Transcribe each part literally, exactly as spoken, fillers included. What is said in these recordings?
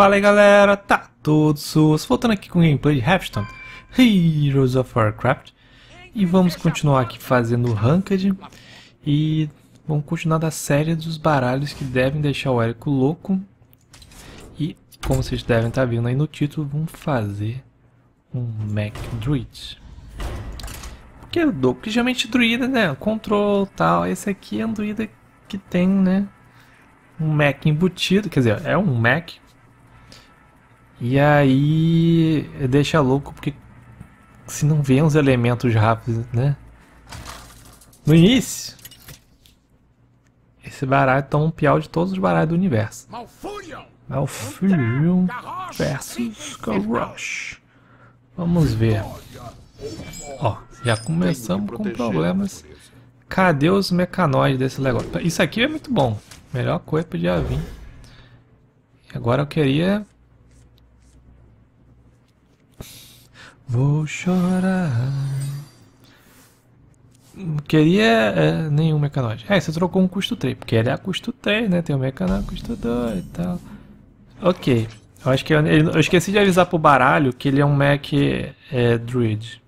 Fala aí galera, tá tudo suas, voltando aqui com o gameplay de Hearthstone Heroes of Warcraft. E vamos continuar aqui fazendo Ranked. E vamos continuar da série dos baralhos que devem deixar o Érico louco. E como vocês devem estar vendo aí no título, vamos fazer um Mech Druid. Porque eu dou, porque geralmente druida, né, control tal, esse aqui é um druida que tem, né, um mech embutido, quer dizer, é um mech. E aí deixa louco porque se não vem os elementos rápidos, né? No início, esse baralho toma um piau de todos os baralhos do universo. Malfurion, Malfurion versus Garrosh. Vamos ver. Ó, já começamos com problemas. Cadê os mecanoides desse negócio? Isso aqui é muito bom. Melhor coisa podia vir. Agora eu queria... Vou chorar. Não queria é, nenhum mecanoide. É, você trocou um custo três, porque ele é custo três, né? Tem o um mecanoide custo dois e tal. Ok. Eu acho que eu, eu esqueci de avisar pro baralho que ele é um mech é, druid.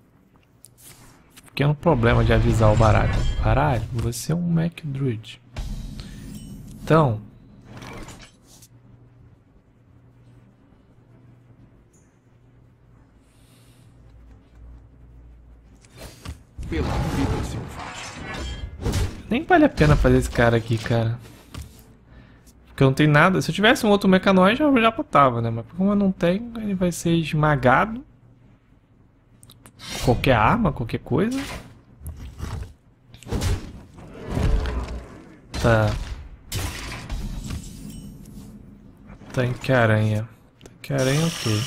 Fiquei no problema de avisar o baralho. Baralho, você é um mech druid. Então... Pela vida selvagem. Nem vale a pena fazer esse cara aqui, cara. Porque eu não tenho nada. Se eu tivesse um outro mecanoide, eu já botava, né? Mas como eu não tenho, ele vai ser esmagado. Qualquer arma, qualquer coisa. Tá. Tanque-aranha. Tanque-aranha o quê?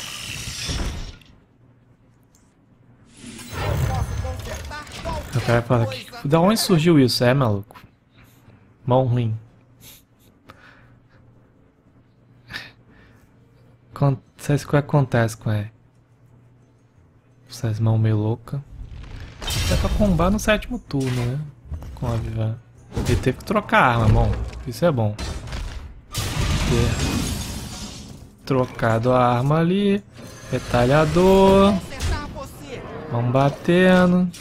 O cara fala aqui. Da onde surgiu isso? É, maluco? Mão ruim. Não sei o que acontece com ele. Essas mãos meio loucas. Dá pra combar no sétimo turno, né? Com a Viva. Ele teve que trocar a arma, bom. Isso é bom. Ter trocado a arma ali. Retalhador. Vamos batendo.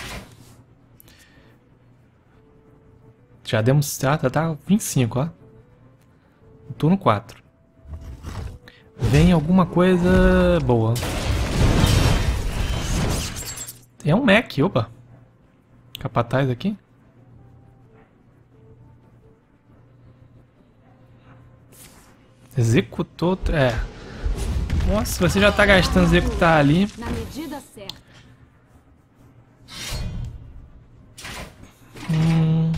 Já demos. Ah, tá, tá vinte e cinco, ó. Turno quatro. Vem alguma coisa boa. É um mech, opa. Capataz aqui. Executou. É. Nossa, você já tá gastando executar ali. Na medida certa. Hum.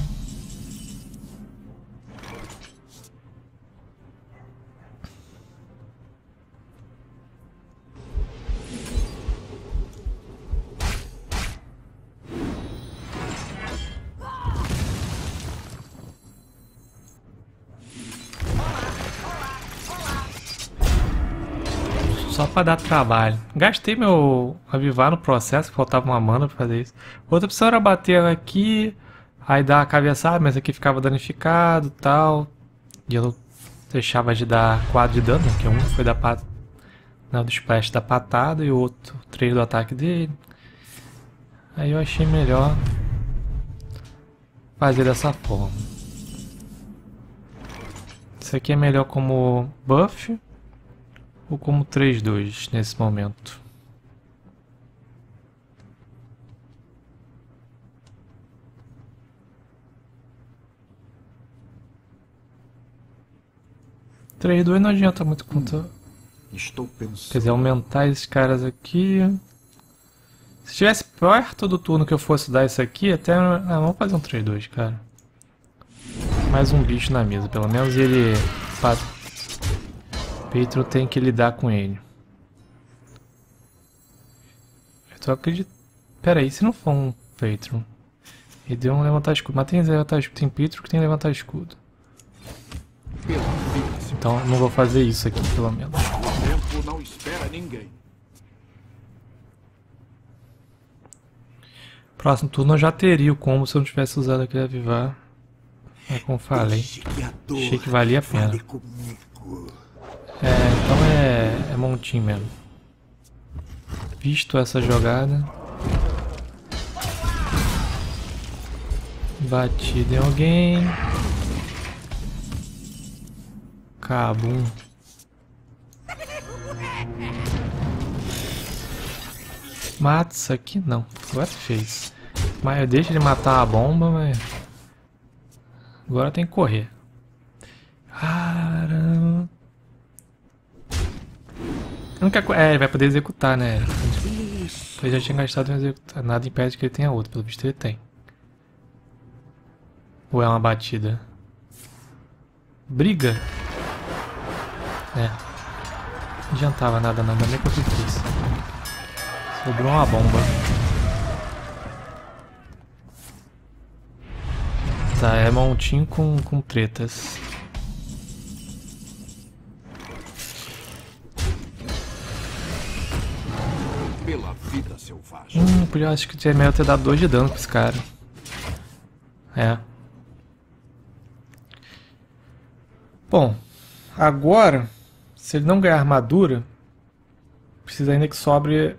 Só para dar trabalho. Gastei meu avivar no processo, que faltava uma mana para fazer isso. Outra opção era bater aqui, aí dar a cabeçada, mas aqui ficava danificado e tal. E eu não deixava de dar quatro de dano, porque um foi da pat... Não, do splash da patada e o outro três do ataque dele. Aí eu achei melhor fazer dessa forma. Isso aqui é melhor como buff. Ou como três dois nesse momento. três dois não adianta muito contra... Hum, estou pensando. Quer dizer, aumentar esses caras aqui. Se estivesse perto do turno que eu fosse dar isso aqui, até... Ah, vamos fazer um três dois, cara. Mais um bicho na mesa, pelo menos ele... Petro tem que lidar com ele. Eu tô acreditando. Pera aí, se não for um Petro. Ele deu um levantar escudo. Mas tem levantar escudo. Tem Petro que tem levantar escudo. Então não vou fazer isso aqui, pelo menos. O tempo não espera ninguém. Próximo turno eu já teria o combo se eu não tivesse usado aquele avivar. Mas como falei, achei que valia a pena. É, então é, é montinho mesmo. Visto essa jogada. Batido em alguém. Cabum. Mata isso aqui? Não. Agora fez. Mas eu deixo ele matar a bomba, mas... Agora tem que correr. Caramba. A única coisa... É, ele vai poder executar, né? Ele já tinha gastado em executar. Nada impede que ele tenha outro. Pelo visto ele tem. Ou é uma batida? Briga? É. Não adiantava nada, nada. Nem que eu fiz. Sobrou uma bomba. Tá, é montinho com, com tretas. Pela vida selvagem. Hum, eu acho que é melhor ter dado dois de dano pros caras. É. Bom, agora, se ele não ganhar armadura, precisa ainda que sobre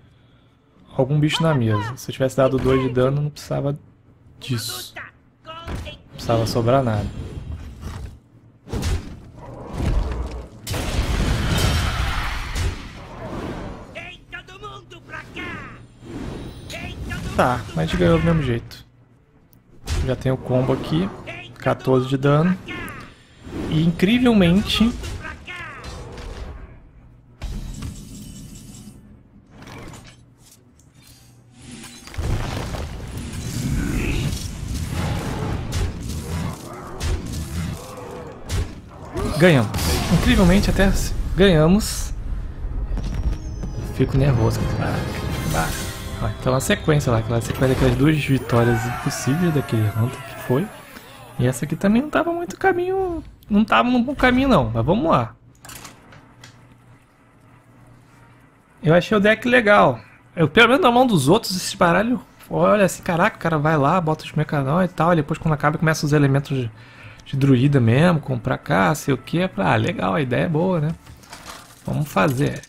algum bicho na mesa. Se eu tivesse dado dois de dano, não precisava disso. Não precisava sobrar nada. Ei, todo mundo pra cá. Ei, todo mundo tá, mas a gente ganhou do mesmo jeito. Já tem o combo aqui, quatorze de dano. E incrivelmente... Ganhamos. Incrivelmente até ganhamos. Fico nervoso. Ah, então a sequência lá, aquela sequência daquelas duas vitórias impossíveis daquele round que foi. E essa aqui também não tava muito caminho. Não tava num bom caminho não, mas vamos lá. Eu achei o deck legal. Eu, pelo menos na mão dos outros, esse baralho. Olha assim, caraca, o cara vai lá, bota os mecanão e tal. E depois quando acaba começa os elementos. De... De druida mesmo, comprar cá, sei o que. Ah, legal, a ideia é boa, né? Vamos fazer.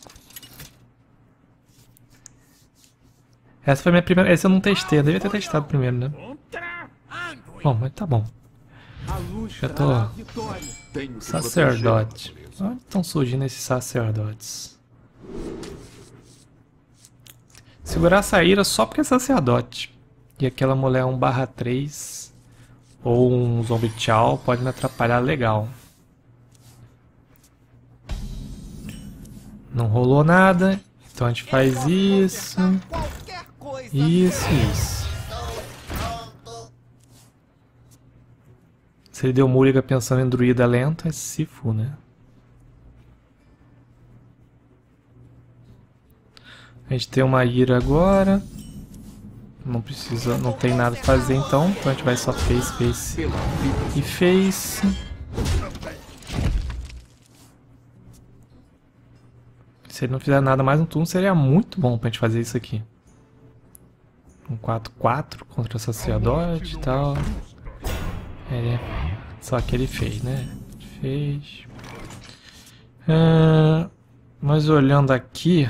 Essa foi a minha primeira. Essa eu não testei, eu devia ter testado primeiro, né? Bom, mas tá bom. Já tô. Sacerdote. Onde estão surgindo esses sacerdotes? Segurar essa ira só porque é sacerdote. E aquela mulher um barra três. Ou um zombie tchau pode me atrapalhar legal. Não rolou nada, então a gente faz isso, isso, isso. Se ele deu múliga pensando em druida lenta, é sifu, né? A gente tem uma ira agora. Não precisa, não tem nada a fazer então, então a gente vai só face, face e face. Se ele não fizer nada mais um turno, seria muito bom pra gente fazer isso aqui. Um quatro quatro contra o sacerdote e tal. É, só que ele fez, né? Fez. Ah, mas olhando aqui...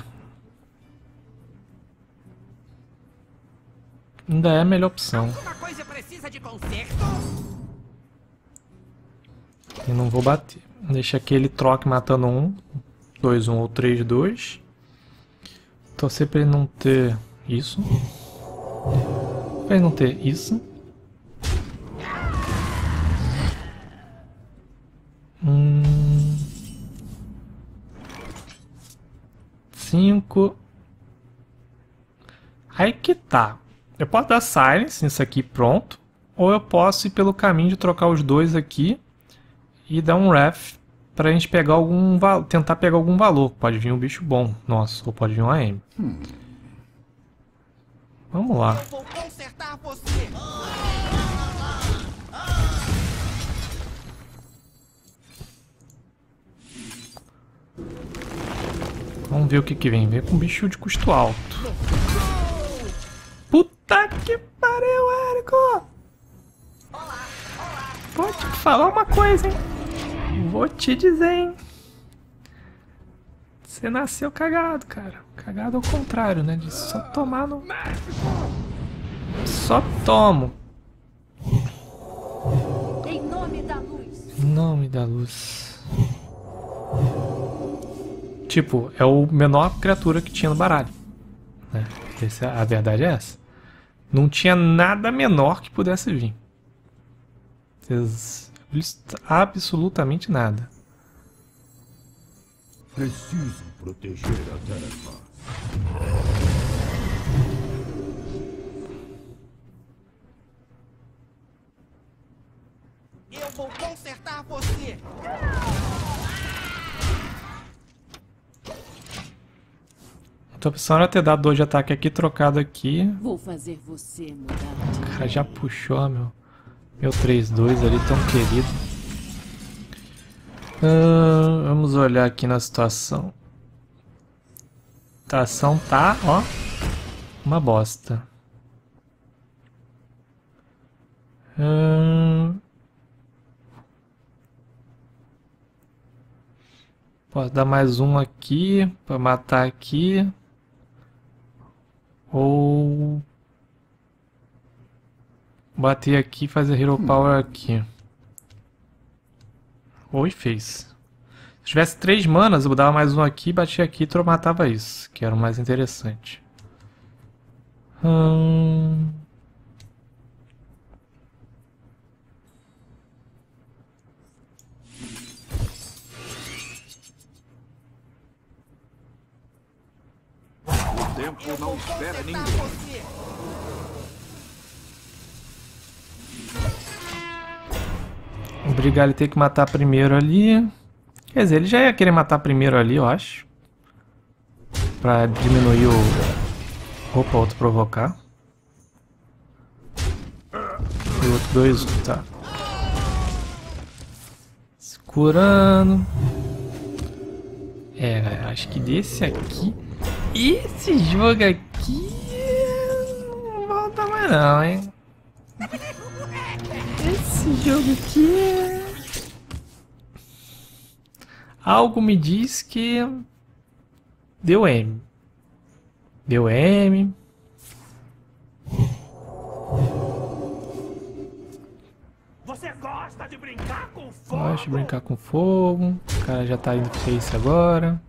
Ainda é a melhor opção. E não vou bater. Deixa que ele troque matando um, dois, um ou três, dois. Torcer pra ele não ter isso. Pra ele não ter isso. Hum. Cinco. Aí que tá. Eu posso dar silence nisso aqui, pronto. Ou eu posso ir pelo caminho de trocar os dois aqui e dar um ref pra gente pegar algum valor, tentar pegar algum valor. Pode vir um bicho bom, nossa, ou pode vir um A M. Hum. Vamos lá. Eu vou consertar você. Vamos ver o que que vem. Vem com um bicho de custo alto. Puta que pariu, Érico! Vou te falar uma coisa, hein? Vou te dizer, hein? Você nasceu cagado, cara. Cagado ao contrário, né? De só tomar no... Só tomo. Em nome da luz. Em nome da luz. Tipo, é o menor criatura que tinha no baralho, né? Essa, a verdade é essa. Não tinha nada menor que pudesse vir. Absolutamente nada. Preciso proteger a tarefa. Eu vou consertar você. Outra opção era ter dado dois de ataque aqui, trocado aqui. Vou fazer você mudar. O cara já puxou meu meu três dois ali, tão querido. Uh, vamos olhar aqui na situação. A situação tá, ó, uma bosta. Uh, posso dar mais um aqui para matar aqui. Ou bater aqui e fazer Hero Power aqui. Ou e fez. Se tivesse três manas, eu dava mais um aqui, batia aqui e matava isso, que era o mais interessante. Hum... O tempo não espera ninguém. Obrigar ele a ter que matar primeiro ali. Quer dizer, ele já ia querer matar primeiro ali, eu acho. Pra diminuir o... Opa, outro provocar. E o outro dois, tá. Se curando. É, acho que desse aqui... Esse jogo aqui... Não volta mais não, hein. Esse jogo aqui é... Algo me diz que... Deu M. Deu M. Você gosta de brincar com fogo? Gosto de brincar com fogo. O cara já tá indo pra isso agora.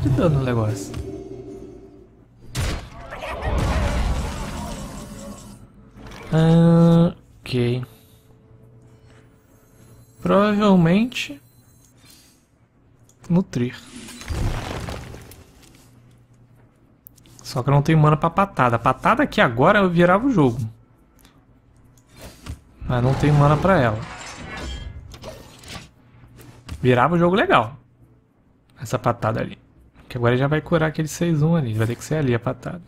De dano no negócio. Ah, ok. Provavelmente nutrir. Só que eu não tenho mana pra patada. A patada aqui agora eu virava o jogo. Mas não tenho mana pra ela. Virava o jogo legal. Essa patada ali. Que agora já vai curar aquele seis um ali. Vai ter que ser ali a patada.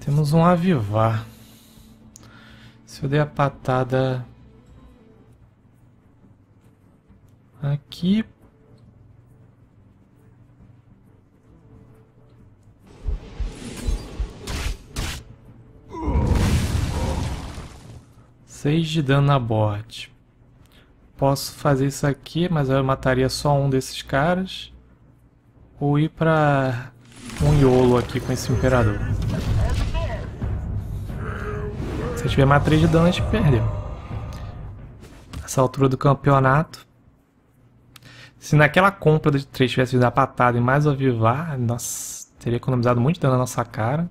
Temos um avivar. Se eu der a patada aqui. seis de dano na board. Posso fazer isso aqui, mas eu mataria só um desses caras. Ou ir pra um iolo aqui com esse imperador. Se eu tiver mais três de dano, a gente perdeu. Nessa altura do campeonato. Se naquela compra de três tivesse de dar patada e mais avivar, nossa, teria economizado muito dano na nossa cara.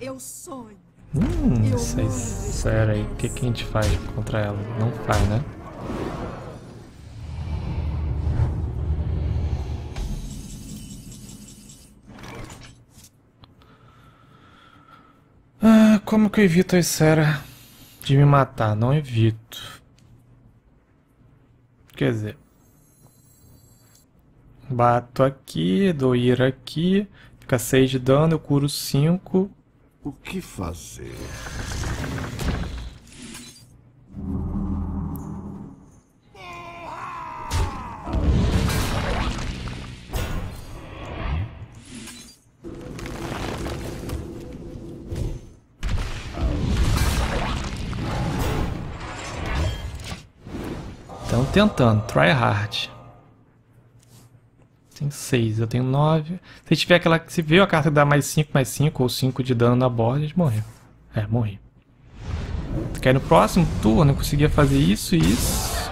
Eu sonho. Hum, vocês, sério aí, o que, que a gente faz contra ela? Não faz, né? Ah, como que eu evito a Sera de me matar? Não evito. Quer dizer... Bato aqui, dou ira aqui, fica seis de dano, eu curo cinco... O que fazer? Estão tentando, try hard. Tem seis, eu tenho nove. Se tiver aquela, se veio a carta que dá mais cinco, mais cinco ou cinco de dano na borda, a gente morreu. É, morri. Porque aí no próximo turno eu conseguia fazer isso e isso.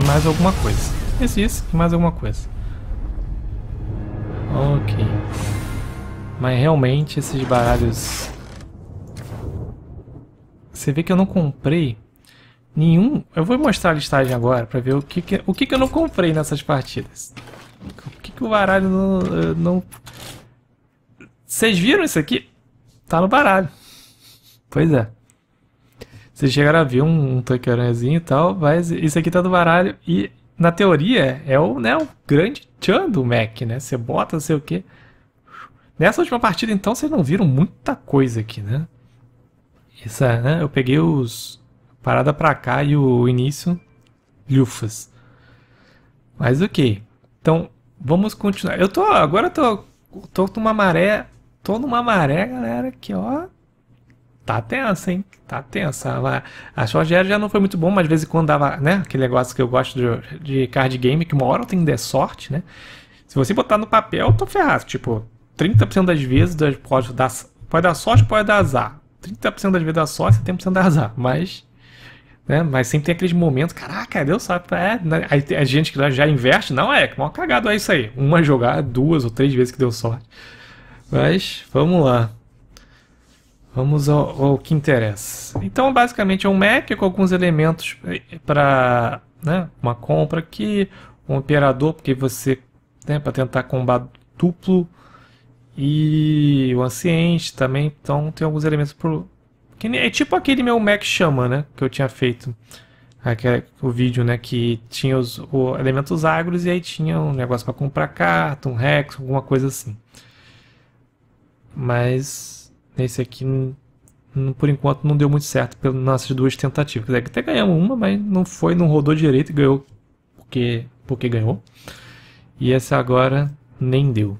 E mais alguma coisa. Isso e isso e mais alguma coisa. Ok. Mas realmente esses baralhos... Você vê que eu não comprei... Nenhum. Eu vou mostrar a listagem agora para ver o que, que, o que, que eu não comprei nessas partidas. O que, que o baralho não, não. Vocês viram isso aqui? Tá no baralho. Pois é. Vocês chegaram a ver um, um toqueranzinho e tal, mas isso aqui tá no baralho. E na teoria é o, né, o grande tchan do Mech, né? Você bota não sei o que. Nessa última partida, então, vocês não viram muita coisa aqui, né? Essa, né? Eu peguei os. Parada pra cá e o início, lufas. Mas ok. Então, vamos continuar. Eu tô, agora eu tô, tô com uma maré, tô numa maré, galera, que ó, tá tensa, hein? Tá tensa. A Shortgera já não foi muito bom, mas de vez em quando dava, né? Aquele negócio que eu gosto de, de card game, que uma hora eu tenho que dar sorte, né? Se você botar no papel, eu tô ferrado. Tipo, trinta por cento das vezes pode dar, pode dar sorte, pode dar azar. trinta por cento das vezes dá sorte, setenta por cento dá azar. Mas... Né? Mas sempre tem aqueles momentos, caraca, Deus sabe, é, aí tem a gente que já investe, não é, que mal cagado é isso aí, uma jogada, duas ou três vezes que deu sorte, mas vamos lá, vamos ao, ao que interessa. Então basicamente é um Mech com alguns elementos para, né, uma compra aqui, um imperador, porque você, né, para tentar combate duplo, e o anciente também, então tem alguns elementos pro... É tipo aquele meu Mech Shaman, né? Que eu tinha feito aquele, o vídeo, né? Que tinha os o, elementos agros e aí tinha um negócio para comprar carta, um Rex, alguma coisa assim. Mas nesse aqui, não, por enquanto, não deu muito certo pelas nossas duas tentativas. Quer dizer, até ganhamos uma, mas não foi, não rodou direito e ganhou porque, porque ganhou. E essa agora nem deu.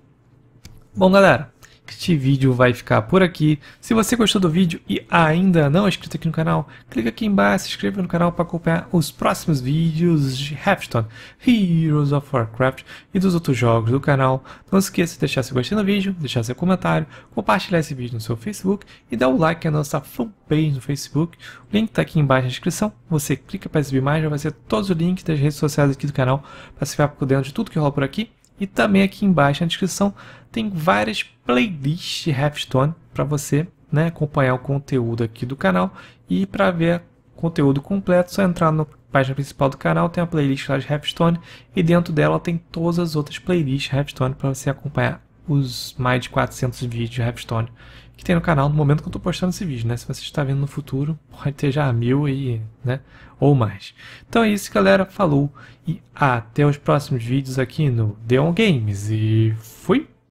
Bom, galera. Este vídeo vai ficar por aqui. Se você gostou do vídeo e ainda não é inscrito aqui no canal, clica aqui embaixo, se inscreva no canal para acompanhar os próximos vídeos de Hearthstone, Heroes of Warcraft e dos outros jogos do canal. Não se esqueça de deixar seu gostei no vídeo, deixar seu comentário, compartilhar esse vídeo no seu Facebook e dar o like na nossa fanpage no Facebook. O link está aqui embaixo na descrição. Você clica para exibir mais, já vai ser todos os links das redes sociais aqui do canal para se ficar por dentro de tudo que rola por aqui. E também aqui embaixo na descrição tem várias playlists de Hearthstone para você, né, acompanhar o conteúdo aqui do canal. E para ver conteúdo completo, só entrar na página principal do canal, tem a playlist lá de Hearthstone. E dentro dela tem todas as outras playlists de Hearthstone para você acompanhar os mais de quatrocentos vídeos de Hearthstone que tem no canal no momento que eu estou postando esse vídeo, né? Se você está vendo no futuro, pode ter já mil e, né, ou mais. Então é isso, galera. Falou e até os próximos vídeos aqui no TheOneGames. E fui!